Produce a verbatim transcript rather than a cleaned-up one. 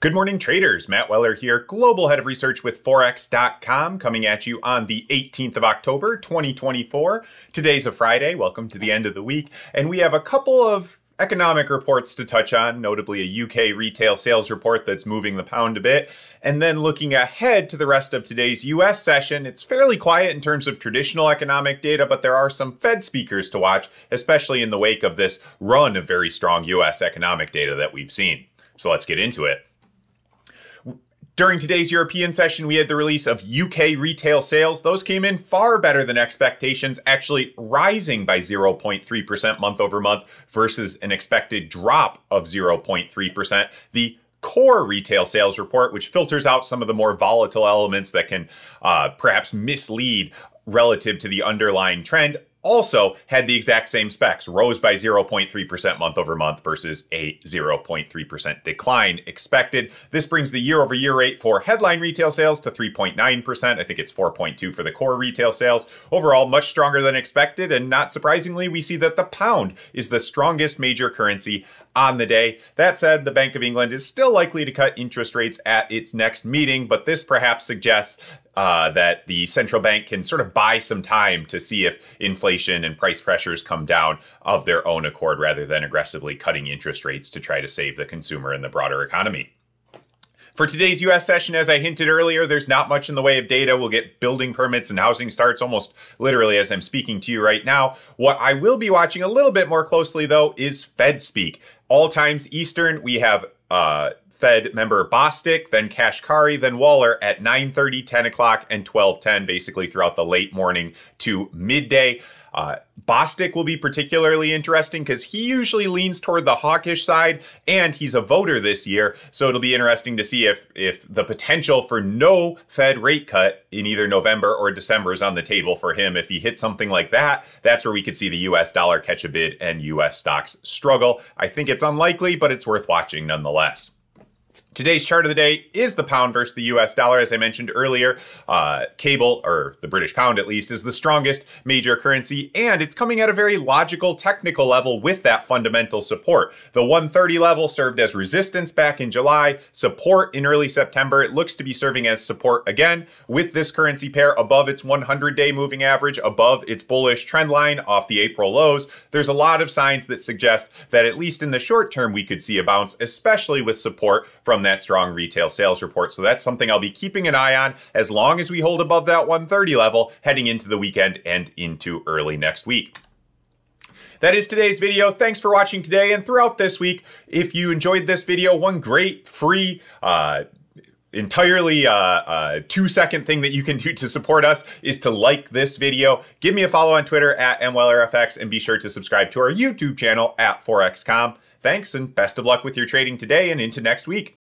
Good morning, traders. Matt Weller here, global head of research with Forex dot com, coming at you on the eighteenth of October, twenty twenty-four. Today's a Friday. Welcome to the end of the week. And we have a couple of economic reports to touch on, notably a U K retail sales report that's moving the pound a bit. And then looking ahead to the rest of today's U S session, it's fairly quiet in terms of traditional economic data, but there are some Fed speakers to watch, especially in the wake of this run of very strong U S economic data that we've seen. So let's get into it. During today's European session, we had the release of U K retail sales. Those came in far better than expectations, actually rising by zero point three percent month over month versus an expected drop of zero point three percent. The core retail sales report, which filters out some of the more volatile elements that can uh, perhaps mislead relative to the underlying trend, also had the exact same specs, rose by zero point three percent month over month versus a zero point three percent decline expected. This brings the year-over-year rate for headline retail sales to three point nine percent. I think it's four point two for the core retail sales. Overall, much stronger than expected, and not surprisingly, we see that the pound is the strongest major currency on the day. That said, the Bank of England is still likely to cut interest rates at its next meeting, but this perhaps suggests Uh, that the central bank can sort of buy some time to see if inflation and price pressures come down of their own accord rather than aggressively cutting interest rates to try to save the consumer and the broader economy. For today's U S session, as I hinted earlier, there's not much in the way of data. We'll get building permits and housing starts almost literally as I'm speaking to you right now. What I will be watching a little bit more closely, though, is Fed speak. All times Eastern, we have uh, Fed member Bostic, then Kashkari, then Waller at nine thirty, ten o'clock, and twelve ten, basically throughout the late morning to midday. Uh, Bostic will be particularly interesting because he usually leans toward the hawkish side, and he's a voter this year, so it'll be interesting to see if, if the potential for no Fed rate cut in either November or December is on the table for him. If he hits something like that, that's where we could see the U S dollar catch a bid and U S stocks struggle. I think it's unlikely, but it's worth watching nonetheless. Today's chart of the day is the pound versus the U S dollar. As I mentioned earlier, uh, cable, or the British pound at least, is the strongest major currency, and it's coming at a very logical technical level with that fundamental support. The one thirty level served as resistance back in July, support in early September. It looks to be serving as support again with this currency pair above its one hundred day moving average, above its bullish trend line off the April lows. There's a lot of signs that suggest that at least in the short term, we could see a bounce, especially with support from that that strong retail sales report. So that's something I'll be keeping an eye on as long as we hold above that one thirty level heading into the weekend and into early next week. That is today's video. Thanks for watching today and throughout this week. If you enjoyed this video, one great free uh, entirely uh, uh, two second thing that you can do to support us is to like this video. Give me a follow on Twitter at M Weller F X and be sure to subscribe to our YouTube channel at Forex dot com. Thanks and best of luck with your trading today and into next week.